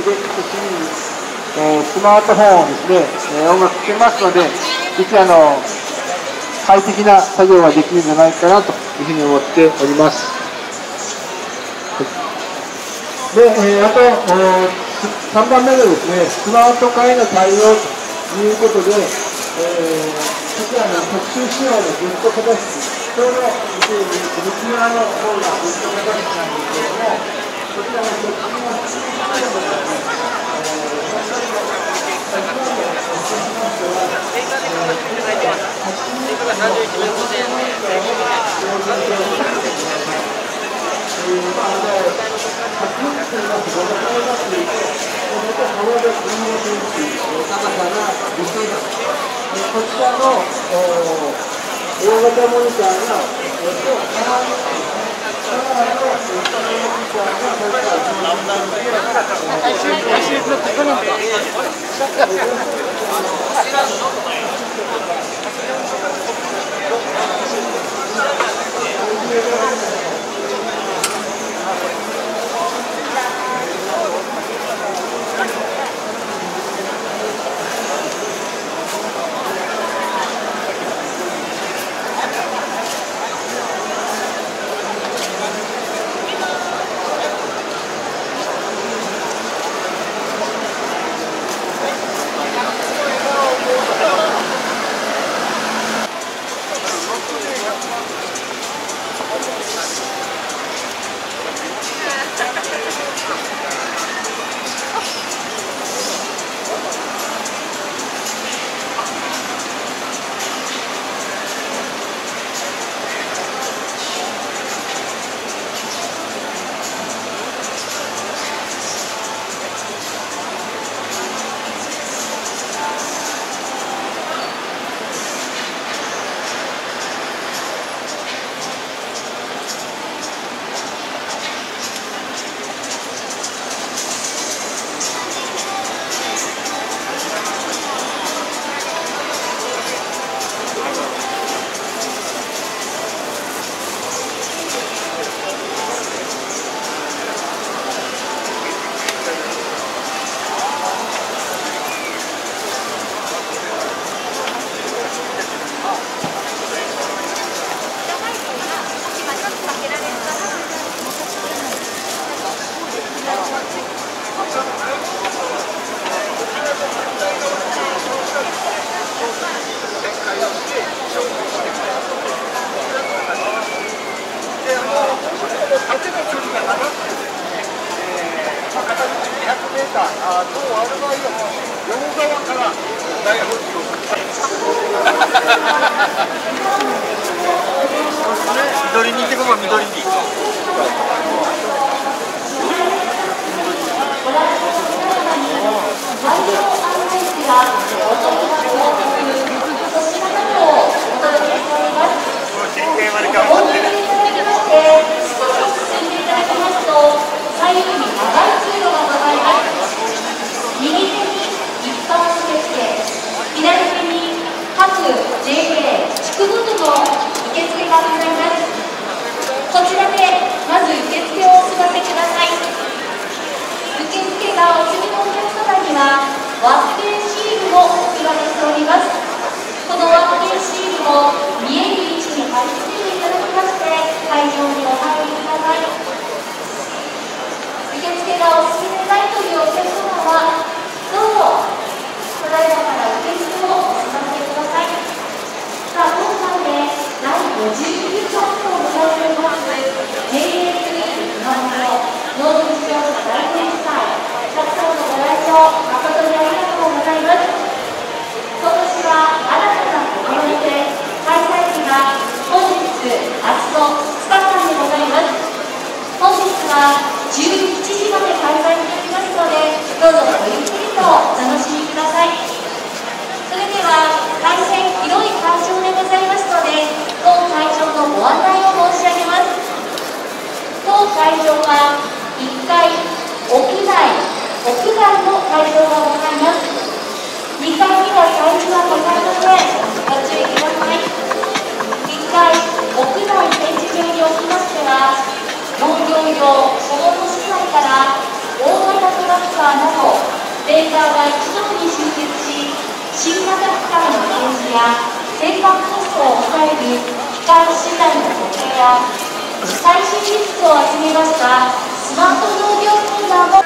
域で進み、スマートフォンをですね、音楽聴けますので、ぜひ快適な作業ができるんじゃないかなというふうに思っております。で、あと3番目のですね、スマート化への対応ということで、こちらの特集仕様のベスト形式、ちょうど見ている右側の方がベスト形式なんですけれども、こちらの特集の特集仕様の農業用、小物資材から大型トラックははなお、メーカーは一度に集結し、新型機械の展示や生産コストを抑える機械資材の補強や、最新技術を集めましたスマート農業コーナーも。